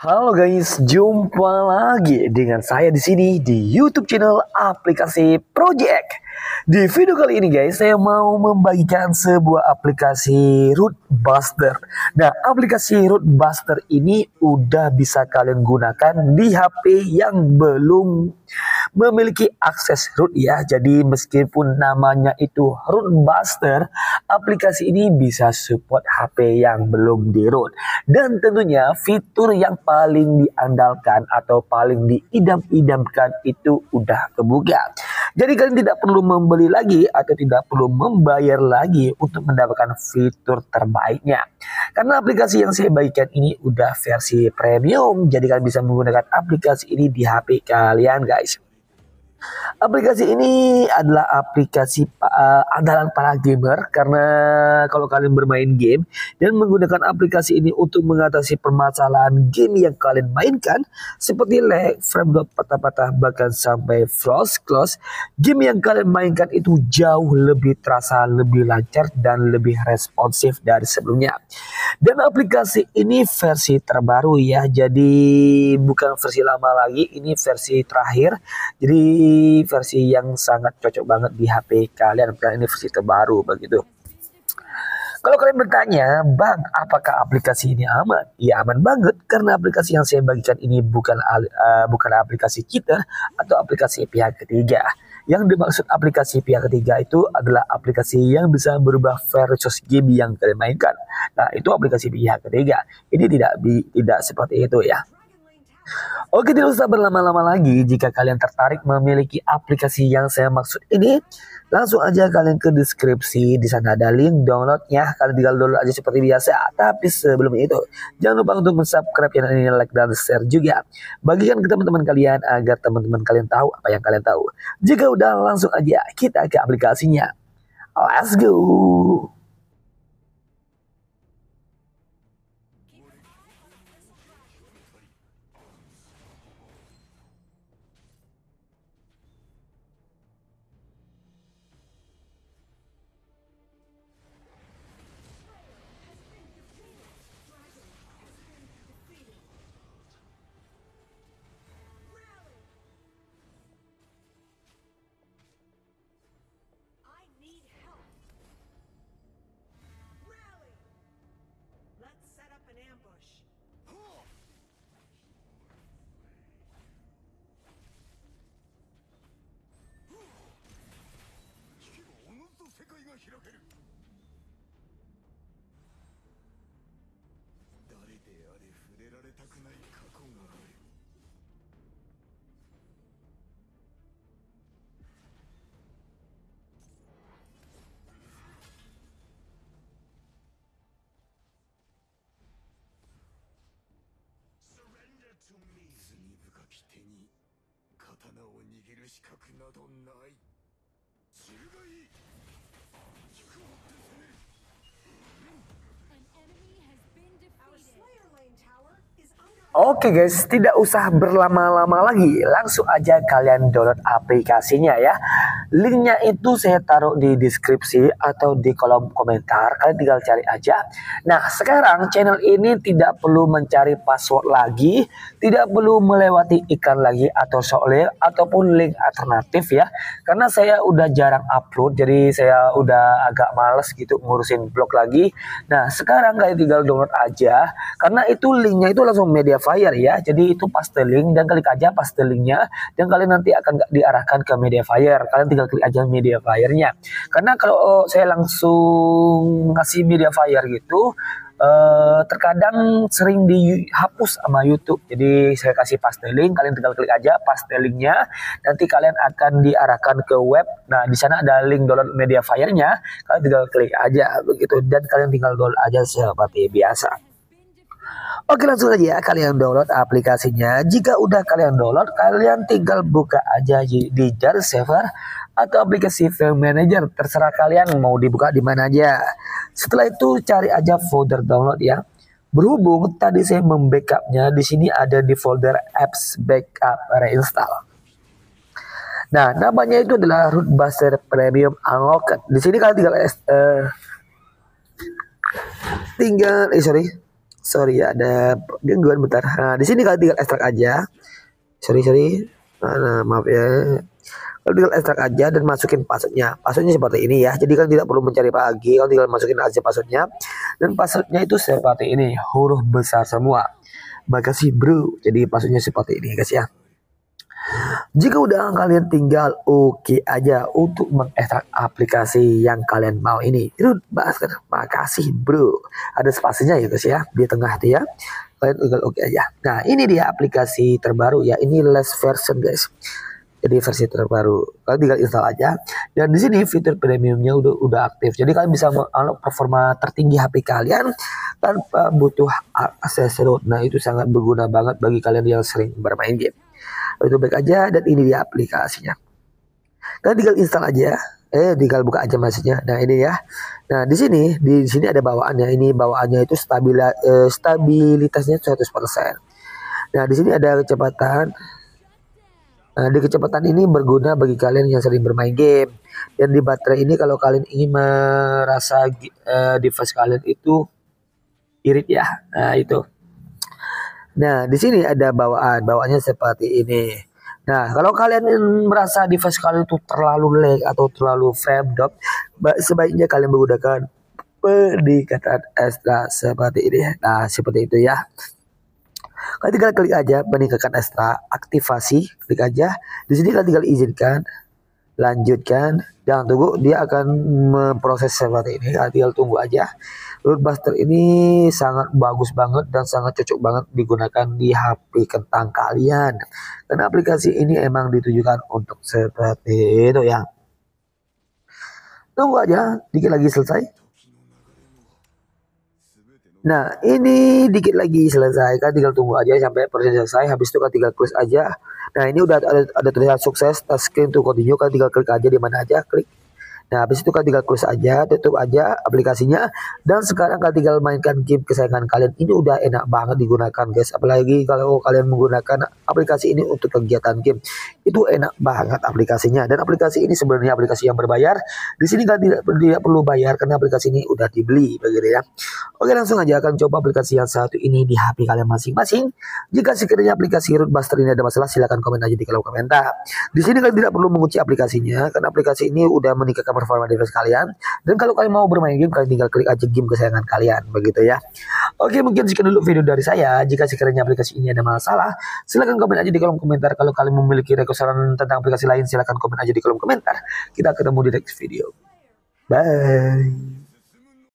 Halo guys, jumpa lagi dengan saya di sini di YouTube channel Aplikasi Project. Di video kali ini guys, saya mau membagikan sebuah aplikasi Root Buster. Nah, aplikasi Root Buster ini udah bisa kalian gunakan di HP yang belum memiliki akses root ya. Jadi meskipun namanya itu Root Buster, aplikasi ini bisa support HP yang belum di root. Dan tentunya fitur yang paling diandalkan atau paling diidam-idamkan itu udah kebuka. Jadi kalian tidak perlu membeli lagi atau tidak perlu membayar lagi untuk mendapatkan fitur terbaiknya. Karena aplikasi yang saya bagikan ini udah versi premium, jadi kalian bisa menggunakan aplikasi ini di HP kalian guys. Aplikasi ini adalah aplikasi andalan para gamer, karena kalau kalian bermain game dan menggunakan aplikasi ini untuk mengatasi permasalahan game yang kalian mainkan seperti lag, frame drop, patah-patah, bahkan sampai frost close, game yang kalian mainkan itu jauh lebih terasa lebih lancar dan lebih responsif dari sebelumnya. Dan aplikasi ini versi terbaru ya, jadi bukan versi lama lagi, ini versi terakhir, jadi versi yang sangat cocok banget di HP kalian karena ini versi terbaru begitu. Kalau kalian bertanya, "Bang, apakah aplikasi ini aman?" Ya, aman banget, karena aplikasi yang saya bagikan ini bukan aplikasi cheater atau aplikasi pihak ketiga. Yang dimaksud aplikasi pihak ketiga itu adalah aplikasi yang bisa berubah versus game yang kalian mainkan. Nah, itu aplikasi pihak ketiga. Ini tidak seperti itu ya. Oke, tidak usah berlama-lama lagi. Jika kalian tertarik memiliki aplikasi yang saya maksud ini, langsung aja kalian ke deskripsi. Di sana ada link downloadnya. Kalian tinggal download aja seperti biasa. Tapi sebelum itu, jangan lupa untuk subscribe channel ini, like dan share juga. Bagikan ke teman-teman kalian agar teman-teman kalian tahu apa yang kalian tahu. Jika udah, langsung aja kita ke aplikasinya. Let's go. Oke guys, tidak usah berlama-lama lagi, langsung aja kalian download aplikasinya ya. Linknya itu saya taruh di deskripsi atau di kolom komentar, kalian tinggal cari aja. Nah, sekarang channel ini tidak perlu mencari password lagi, tidak perlu melewati iklan lagi atau short link ataupun link alternatif ya. Karena saya udah jarang upload, jadi saya udah agak males gitu ngurusin blog lagi. Nah, sekarang kalian tinggal download aja, karena itu linknya itu langsung MediaFire ya. Jadi itu paste link dan klik aja paste linknya, dan kalian nanti akan diarahkan ke MediaFire. Kalian klik aja MediaFire-nya, karena kalau saya langsung ngasih MediaFire gitu terkadang sering dihapus sama YouTube. Jadi saya kasih paste link, kalian tinggal klik aja paste linknya, nanti kalian akan diarahkan ke web. Nah, di sana ada link download MediaFire-nya, kalian tinggal klik aja begitu, dan kalian tinggal download aja seperti biasa. Oke, langsung aja kalian download aplikasinya. Jika udah kalian download, kalian tinggal buka aja di Jar Server atau aplikasi File Manager, terserah kalian mau dibuka di mana aja. Setelah itu cari aja folder download ya. Berhubung tadi saya membackupnya, di sini ada di folder apps backup reinstall. Nah, namanya itu adalah Root Buster Premium Unlocked. Di sini kalian tinggal Sorry ya, ada gangguan bentar. Nah, di sini kalau tinggal ekstrak aja. Sorry. Nah, maaf ya. Kalau tinggal ekstrak aja dan masukin passwordnya. Passwordnya seperti ini ya. Jadi kan tidak perlu mencari lagi. Kalau tinggal masukin aja passwordnya. Dan passwordnya itu seperti ini, huruf besar semua. Makasih bro. Jadi passwordnya seperti ini guys ya. Jika udah kalian tinggal oke aja untuk mengekstrak aplikasi yang kalian mau ini. Root Buster, makasih bro. Ada spasinya ya guys ya di tengah dia. Kalian tinggal oke aja. Nah ini dia aplikasi terbaru ya. Ini last version guys. Jadi versi terbaru. Kalian tinggal install aja. Dan di sini fitur premiumnya udah aktif. Jadi kalian bisa meng-unlock performa tertinggi HP kalian tanpa butuh akses root. Nah itu sangat berguna banget bagi kalian yang sering bermain game. Itu baik aja dan ini dia aplikasinya. Kalian tinggal install aja. Tinggal buka aja maksudnya. Nah, ini ya. Nah, di sini ada bawaannya. Ini bawaannya itu stabilitasnya 100%. Nah, di sini ada kecepatan. Nah, di kecepatan ini berguna bagi kalian yang sering bermain game. Dan di baterai ini kalau kalian ingin merasa device kalian itu irit ya. Nah, itu. Nah, di sini ada bawaannya seperti ini. Nah, kalau kalian merasa device kalian itu terlalu lag atau terlalu frame drop, sebaiknya kalian menggunakan peningkatan ekstra seperti ini. Nah, seperti itu ya. Kalian tinggal klik aja peningkatan ekstra, aktivasi, klik aja. Di sini kalian tinggal izinkan, lanjutkan, jangan tunggu, dia akan memproses seperti ini. Kalian tinggal tunggu aja. Root Buster ini sangat bagus banget dan sangat cocok banget digunakan di HP kentang kalian. Karena aplikasi ini emang ditujukan untuk seperti itu ya. Tunggu aja, dikit lagi selesai. Nah, ini dikit lagi selesai. Kan tinggal tunggu aja sampai proses selesai. Habis itu kan tinggal close aja. Nah, ini udah ada tulisan sukses, touch screen to continue. Kan tinggal klik aja di mana aja, klik. Nah, habis itu kan tinggal close aja, tutup aja aplikasinya. Dan sekarang kan tinggal mainkan game kesayangan kalian. Ini udah enak banget digunakan guys. Apalagi kalau kalian menggunakan aplikasi ini untuk kegiatan game. Itu enak banget aplikasinya. Dan aplikasi ini sebenarnya aplikasi yang berbayar. Di sini kan tidak perlu bayar karena aplikasi ini udah dibeli begitu ya. Oke, langsung aja akan coba aplikasi yang satu ini di HP kalian masing-masing. Jika sekiranya aplikasi Root Buster ini ada masalah, silahkan komen aja di kolom komentar. Di sini kan tidak perlu mengunci aplikasinya karena aplikasi ini udah menikahkan performa device kalian. Dan kalau kalian mau bermain game, kalian tinggal klik aja game kesayangan kalian begitu ya. Oke, mungkin sekian dulu video dari saya. Jika sekiranya aplikasi ini ada masalah, silahkan komen aja di kolom komentar. Kalau kalian memiliki rekomendasi tentang aplikasi lain, silahkan komen aja di kolom komentar. Kita ketemu di next video. Bye.